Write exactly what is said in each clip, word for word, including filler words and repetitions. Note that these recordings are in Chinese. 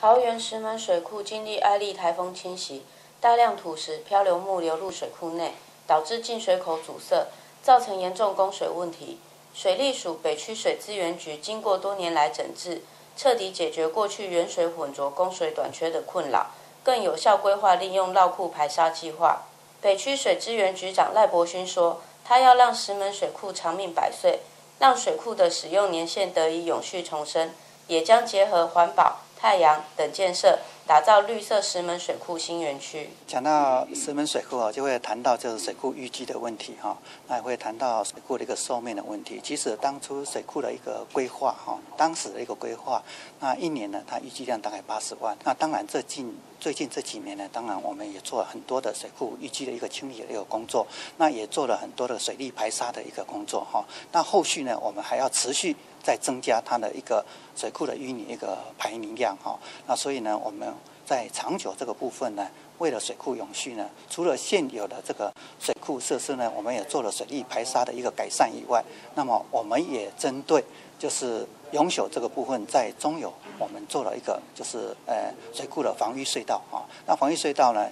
桃园石门水库经历艾莉台风侵袭，大量土石、漂流木流入水库内，导致进水口阻塞，造成严重供水问题。水利署北区水资源局经过多年来整治，彻底解决过去原水混浊供水短缺的困扰，更有效规划利用绕库排沙计划。北区水资源局长赖伯勋说，他要让石门水库长命百岁，让水库的使用年限得以永续重生，也将结合环保、 太阳等建设，打造绿色石门水库新园区。讲到石门水库啊，就会谈到就是水库淤积的问题哈，那也会谈到水库的一个寿命的问题。其实当初水库的一个规划哈，当时的一个规划，那一年呢，它淤积量大概八十万。那当然这近最近这几年呢，当然我们也做了很多的水库淤积的一个清理的一个工作，那也做了很多的水利排沙的一个工作哈。那后续呢，我们还要持续 再增加它的一个水库的淤泥一个排泥量哈，那所以呢，我们在长久这个部分呢，为了水库永续呢，除了现有的这个水库设施呢，我们也做了水利排沙的一个改善以外，那么我们也针对就是永久这个部分，在中游我们做了一个就是呃水库的防御隧道啊，那防御隧道呢，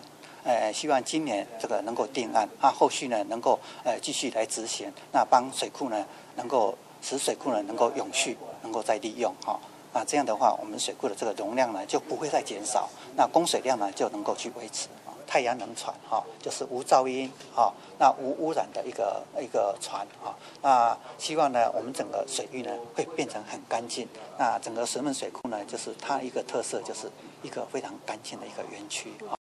呃，希望今年这个能够定案，那、啊、后续呢能够呃继续来执行，那帮水库呢能够使水库呢能够永续，能够再利用哈，那、啊、这样的话，我们水库的这个容量呢就不会再减少，那供水量呢就能够去维持。啊、太阳能船哈、啊，就是无噪音哈、啊，那无污染的一个一个船哈、啊，那希望呢我们整个水域呢会变成很干净，那整个石门水库呢就是它一个特色就是一个非常干净的一个园区。啊